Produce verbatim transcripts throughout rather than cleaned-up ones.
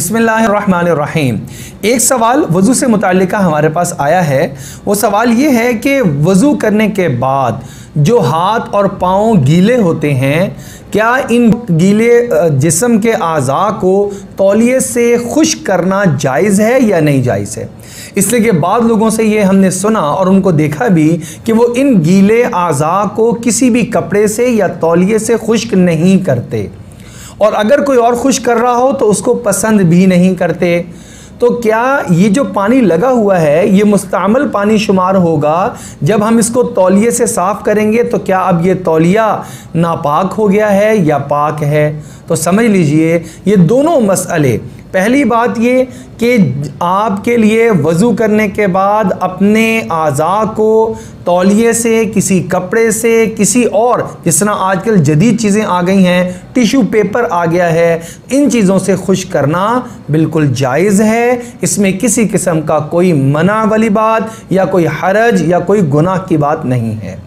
बिस्मिल्लाहिर्रहमानिर्रहीम। एक सवाल वज़ू से मुतालिका हमारे पास आया है। वो सवाल ये है कि वज़ू करने के बाद जो हाथ और पाँव गीले होते हैं, क्या इन गीले जिस्म के आज़ा को तौलिए से खुश्क करना जायज़ है या नहीं जायज़ है? इसलिए कि बाद लोगों से ये हमने सुना और उनको देखा भी कि वो इन गीले आज़ा को किसी भी कपड़े से या तौलिए से खुश्क नहीं करते, और अगर कोई और खुश्क कर रहा हो तो उसको पसंद भी नहीं करते। तो क्या ये जो पानी लगा हुआ है ये मुस्तअमल पानी शुमार होगा? जब हम इसको तौलिए से साफ़ करेंगे तो क्या अब ये तौलिया नापाक हो गया है या पाक है? तो समझ लीजिए ये दोनों मसले। पहली बात ये कि आपके लिए वज़ू करने के बाद अपने आज़ा को तौलिए से, किसी कपड़े से, किसी और, जिस तरह आजकल जदीद चीज़ें आ गई हैं, टिशू पेपर आ गया है, इन चीज़ों से खुश्क करना बिल्कुल जायज़ है। इसमें किसी किस्म का कोई मना वाली बात या कोई हरज या कोई गुनाह की बात नहीं है।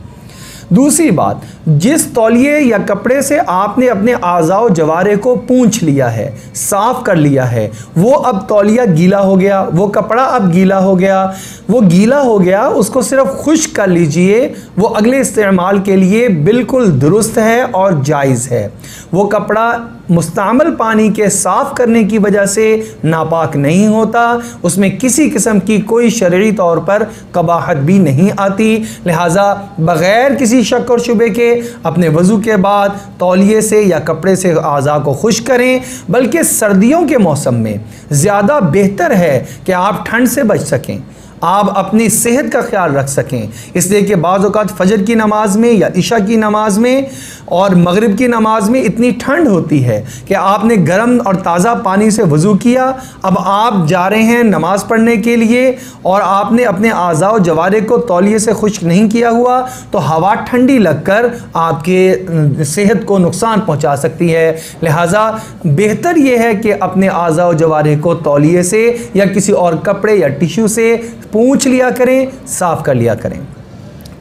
दूसरी बात, जिस तौलिए या कपड़े से आपने अपने आज़ाओ जवारे को पूंछ लिया है, साफ़ कर लिया है, वो अब तौलिया गीला हो गया, वो कपड़ा अब गीला हो गया, वो गीला हो गया, उसको सिर्फ खुश्क कर लीजिए। वो अगले इस्तेमाल के लिए बिल्कुल दुरुस्त है और जायज़ है। वो कपड़ा मुस्तअमल पानी के साफ़ करने की वजह से नापाक नहीं होता, उसमें किसी किस्म की कोई शरई तौर पर कबाहत भी नहीं आती। लिहाजा बग़ैर किसी शक और शुबे के अपने वज़ू के बाद तौलिए से या कपड़े से आज़ा को खुश्क करें। बल्कि सर्दियों के मौसम में ज़्यादा बेहतर है कि आप ठंड से बच सकें, आप अपनी सेहत का ख्याल रख सकें। इसलिए कि बाज़ औक़ात फजर की नमाज़ में या इशा की नमाज़ में और मगरिब की नमाज़ में इतनी ठंड होती है कि आपने गर्म और ताज़ा पानी से वज़ू किया, अब आप जा रहे हैं नमाज़ पढ़ने के लिए और आपने अपने आज़ा व जवारे को तौलिए से खुश्क नहीं किया हुआ, तो हवा ठंडी लगकर आपके सेहत को नुकसान पहुँचा सकती है। लिहाजा बेहतर यह है कि अपने आज़ा व जवारे को तौलिए से या किसी और कपड़े या टिशू से पूछ लिया करें, साफ़ कर लिया करें।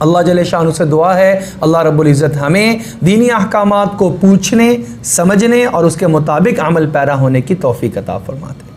अल्लाह जल्ले शान से दुआ है अल्लाह रब्बुल इज़्ज़त हमें दीनी अहकामात को पूछने, समझने और उसके मुताबिक अमल पैरा होने की तौफीक अता फरमाते।